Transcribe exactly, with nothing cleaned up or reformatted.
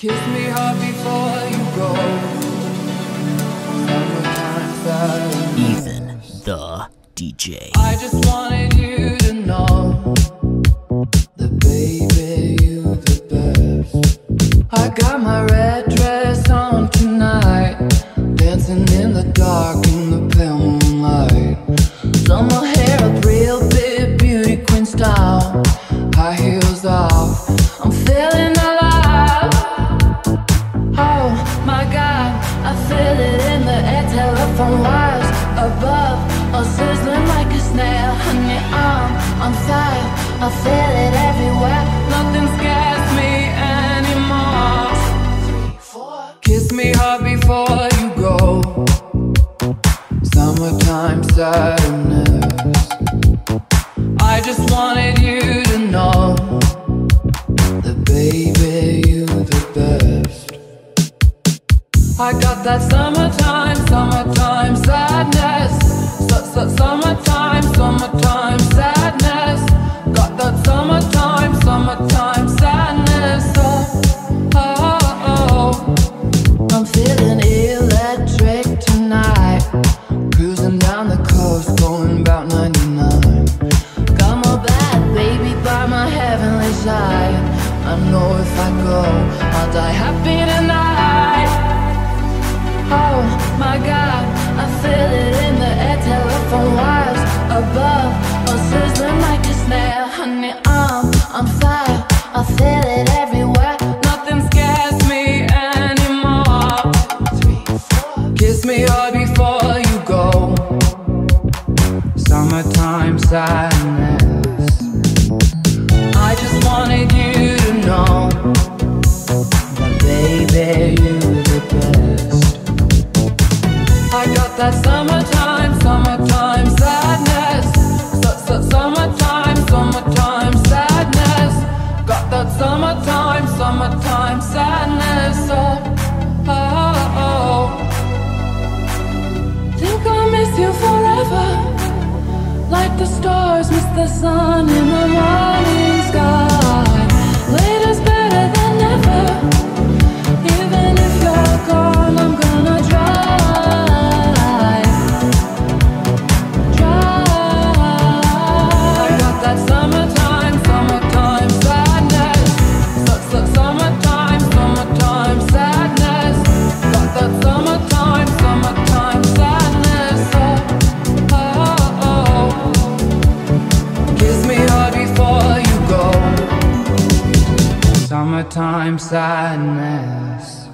Kiss me hard before you go. Summertime sadness. Even the D J. I just wanted you to know that baby, you the best. I got my red dress on tonight, dancing in the dark in the pale moonlight. Done my hair up real big, beauty queen style, high heels off. I'm feeling alive. Oh my God, I feel it in the air. Telephone wires above, all sizzling like a snail. On your arm, on fire, I feel it everywhere. Nothing scares me anymore. Three, four. Kiss me hard before you go. Summertime sadness. I just wanted you to know that baby, you the best. I got that summertime, summertime sadness. S-s-summertime, summertime sadness. Got that summertime, summertime sadness. Oh, oh, oh. I'm feeling electric tonight, cruising down the coast, going about ninety-nine. Got my bad baby by my heavenly side. I know if I go, I'll die happy tonight. Oh my God, I feel it in the air. Telephone wires above, all sizzling like a snare. Honey, I'm on fire, I feel it everywhere. Nothing scares me anymore. Three, four. Kiss me hard before you go. Summertime sadness. I just wanted you to know that baby, you the best. I got that summertime, summertime sadness. S-s-summertime, summertime sadness. Got that summertime, summertime sadness. Oh, oh, oh. Think I'll miss you forever, like the stars miss the sun in the morning sky. Later's better than never, even if you're gone, I'm gonna try. Summertime sadness.